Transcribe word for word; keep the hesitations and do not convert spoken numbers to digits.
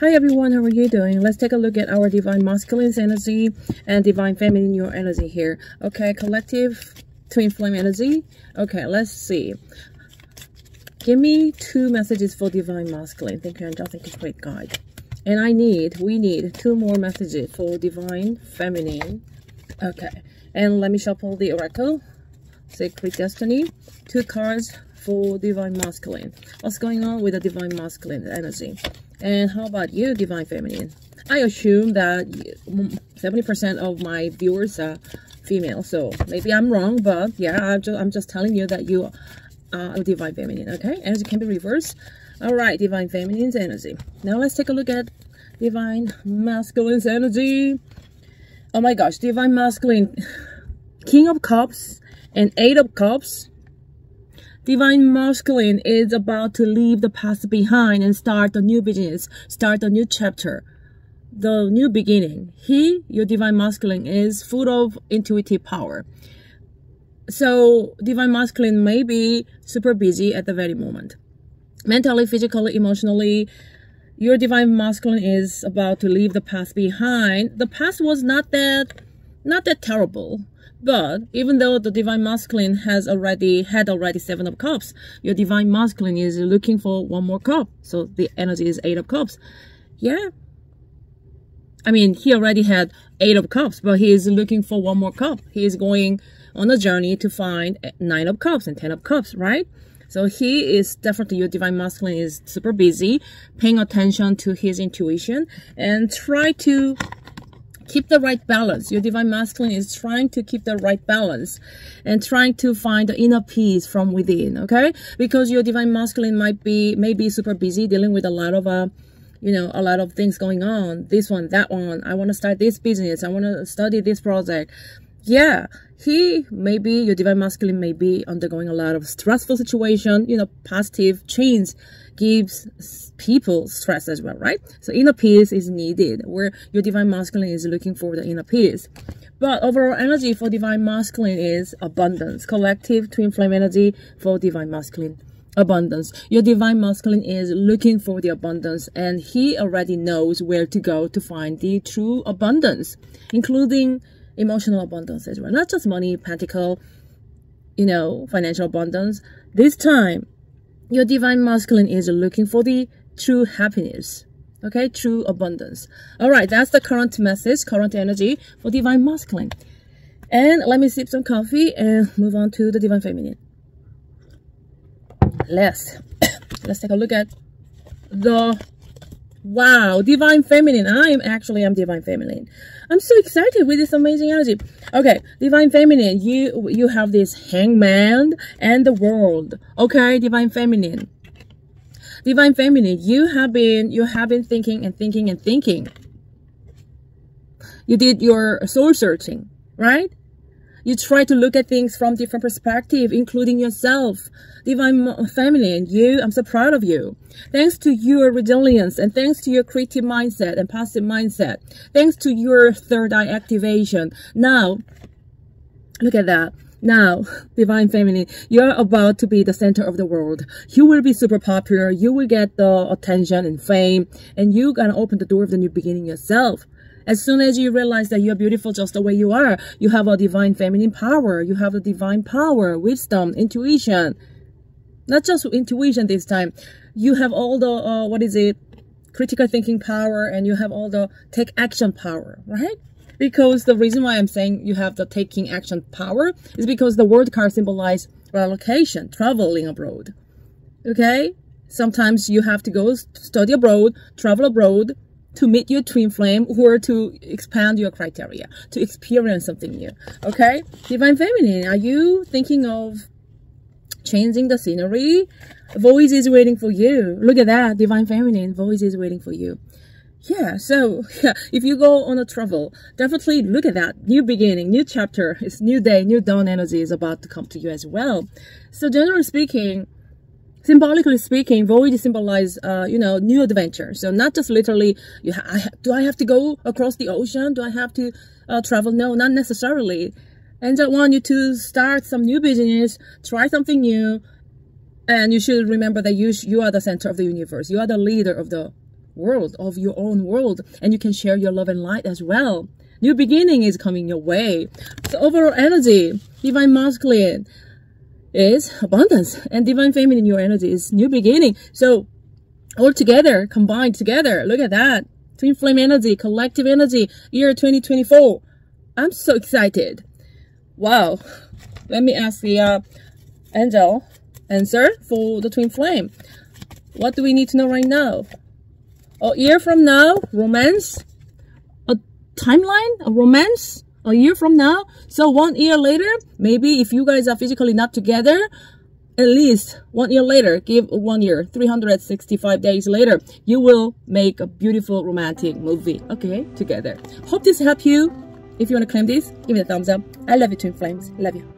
Hi everyone, how are you doing? Let's take a look at our divine masculine's energy and divine feminine your energy here. Okay, collective twin flame energy. Okay, let's see. Give me two messages for divine masculine. Thank you, Angel. Thank you, great guide. And I need, we need two more messages for divine feminine. Okay, and let me shuffle the oracle. Sacred destiny. Two cards for divine masculine. What's going on with the divine masculine energy? And how about you, divine feminine? I assume that seventy percent of my viewers are female, so maybe I'm wrong, but yeah, I'm just, I'm just telling you that you are a divine feminine, okay? Energy can be reversed. All right, divine feminine's energy. Now let's take a look at divine masculine's energy. Oh my gosh, divine masculine, King of Cups and Eight of Cups. Divine masculine is about to leave the past behind and start a new business, start a new chapter, the new beginning. He, your divine masculine, is full of intuitive power. So divine masculine may be super busy at the very moment. Mentally, physically, emotionally, your divine masculine is about to leave the past behind. The past was not that, not that terrible. But even though the divine masculine has already had already seven of cups, your divine masculine is looking for one more cup. So the energy is Eight of Cups. Yeah. I mean, he already had Eight of Cups, but he is looking for one more cup. He is going on a journey to find Nine of Cups and Ten of Cups, right? So he is definitely, your divine masculine is super busy, paying attention to his intuition and try to keep the right balance. Your divine masculine is trying to keep the right balance and trying to find the inner peace from within, okay? Because your divine masculine might be, may be super busy dealing with a lot of, uh, you know, a lot of things going on. This one, that one. I want to start this business. I want to study this project. Yeah, he may be, your divine masculine may be undergoing a lot of stressful situation. You know, positive change gives people stress as well, right? So inner peace is needed, where your divine masculine is looking for the inner peace. But overall energy for divine masculine is abundance. Collective twin flame energy for divine masculine, abundance. Your divine masculine is looking for the abundance, and he already knows where to go to find the true abundance, including emotional abundance as well. Not just money, pentacle, you know, financial abundance. This time, your divine masculine is looking for the true happiness, okay? True abundance. All right, that's the current message, current energy for divine masculine. And let me sip some coffee and move on to the divine feminine. Let's, let's take a look at the... Wow, divine feminine. I am actually, I'm divine feminine. I'm so excited with this amazing energy. Okay, divine feminine, you you have this hangman and the world. Okay, divine feminine. Divine feminine, you have been, you have been thinking and thinking and thinking. You did your soul searching, right? You try to look at things from different perspective, including yourself. Divine feminine, you, I'm so proud of you. Thanks to your resilience and thanks to your creative mindset and positive mindset. Thanks to your third eye activation. Now, look at that. Now, divine feminine, you're about to be the center of the world. You will be super popular. You will get the attention and fame. And you're going to open the door of the new beginning yourself. As soon as you realize that you're beautiful just the way you are, you have a divine feminine power. You have the divine power, wisdom, intuition. Not just intuition this time. You have all the, uh, what is it, critical thinking power, and you have all the take action power, right? Because the reason why I'm saying you have the taking action power is because the world card symbolizes relocation, traveling abroad, okay? Sometimes you have to go study abroad, travel abroad, to meet your twin flame or to expand your criteria, to experience something new, okay? Divine feminine, are you thinking of changing the scenery? Voice is waiting for you. Look at that, divine feminine, voice is waiting for you. Yeah, so yeah, if you go on a travel, definitely look at that. New beginning, new chapter, it's new day, new dawn energy is about to come to you as well. So generally speaking, symbolically speaking, void symbolizes, uh, you know, new adventure. So not just literally, you ha I ha do I have to go across the ocean? Do I have to uh, travel? No, not necessarily. And I want you to start some new business, try something new. And you should remember that you, sh you are the center of the universe. You are the leader of the world, of your own world, and you can share your love and light as well. New beginning is coming your way. So overall energy, divine masculine is abundance, and divine feminine, your energy, is new beginning. So all together, combined together, look at that. Twin flame energy, collective energy, year twenty twenty-four. I'm so excited. Wow. Let me ask the uh, angel answer for the twin flame. What do we need to know right now? A year from now, romance? A timeline? A romance? A year from now? So one year later, maybe if you guys are physically not together, at least one year later, give one year, three hundred sixty-five days later, you will make a beautiful romantic movie, okay, together. Hope this helped you. If you want to claim this, give me a thumbs up. I love you, twin flames. Love you.